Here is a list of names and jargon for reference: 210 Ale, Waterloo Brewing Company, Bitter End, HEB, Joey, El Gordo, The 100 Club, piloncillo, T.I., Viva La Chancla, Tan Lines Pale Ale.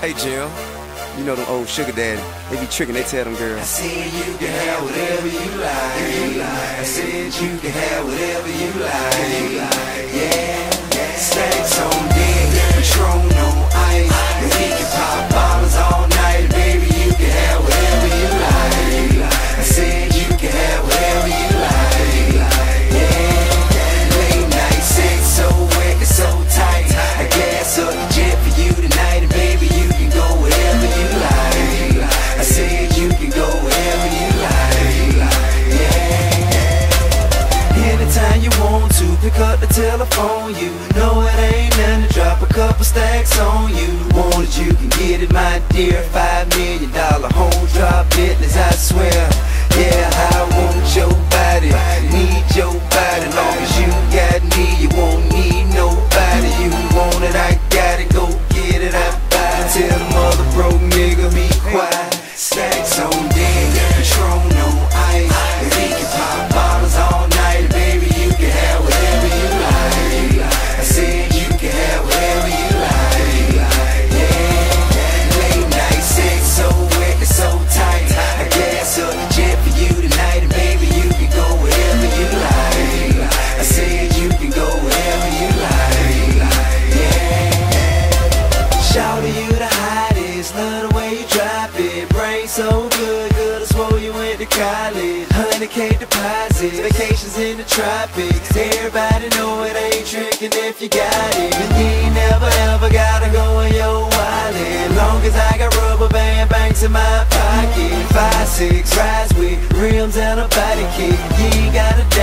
Hey, Jill. You know them old sugar daddy. They be tricking, they tell them girls. I said you can have whatever you like. I said you can have whatever you like. Yeah, stacks on deck, Patron on ice. And we can pop bottles all night. Baby, you can have whatever you like. I said you can have whatever you like. Yeah, late night sex, so wet and so tight. I gas up the jet for you tonight, and baby, you can go wherever you like. I said you can go wherever you like. Yeah. Anytime you want to, pick up the telephone. You know it ain't nothing to drop a couple stacks on you. Want it, you can get it, my dear. $5 million home drop business, I swear. Yeah, I want your body, need your body. Long as you got me, you won't need nobody. You want it, I got it, go get it, I buy it. Tell the mother broke nigga be quiet. Stacks on deck, Patron on ice. And we can pop bottles all night. Baby, you can have whatever you like. I said you can have whatever you like. Yeah, late night sex, so wet and so tight. I gas up the jet for you tonight. And baby, you can go wherever you like. I said you can go wherever you like. Yeah, shout to you the hottest. Love the way you drop it. Brain so good, good as swole you went to college. 100K deposits, vacations in the tropics. Everybody know it ain't tricking if you got it. And you ain't never ever gotta go in your wallet. Long as I got rubber band banks in my pocket. 5, 6 rides with rims and a body kick. You ain't gotta